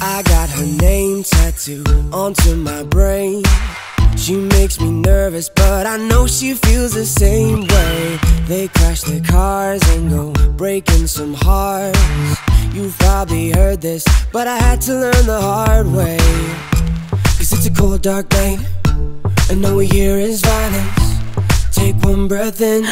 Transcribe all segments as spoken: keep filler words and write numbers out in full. I got her name tattooed onto my brain. She makes me nervous, but I know she feels the same way. They crash their cars and go breaking some hearts. You've probably heard this, but I had to learn the hard way. Cause it's a cold, dark night, and all we hear is violence. Take one breath in,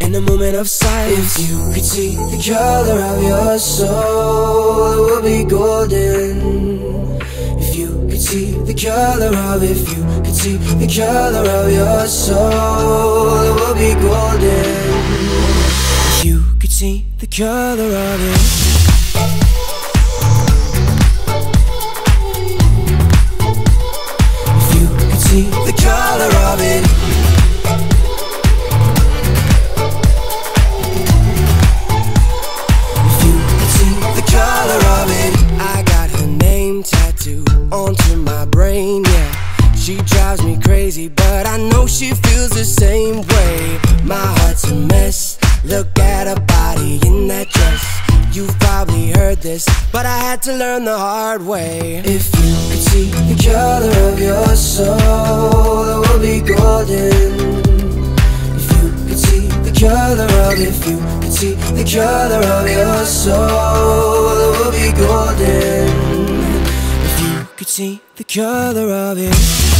in a moment of silence. If you could see the color of your soul, it would be golden. If you could see the color of, if you could see the color of your soul, it would be golden. If you could see the color of it. The color of it. If you could see the color of it. I got her name tattooed onto my brain, yeah. She drives me crazy, but I know she feels the same way. My heart's a mess, look at her body in that dress. You've probably heard this, but I had to learn the hard way. If you could see the color of your soul, it would be golden. If you could see the color of, if you could see the color of your soul, it would be golden. If you could see the color of it.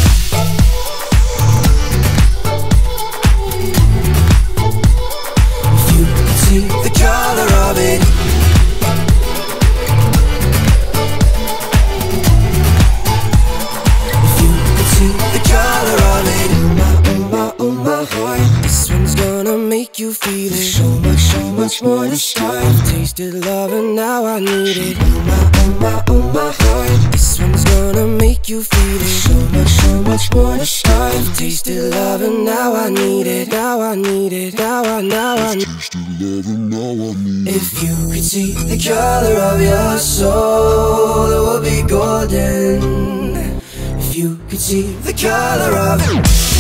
You feel it. So much, so much more to start. Tasted love and now I need it. Oh my, oh my, oh my heart. This one's gonna make you feel it. So much, so much more to start. Tasted love and now I need it. Now I need it. Now I, now I need it. If you could see the color of your soul, it would be golden. If you could see the color of.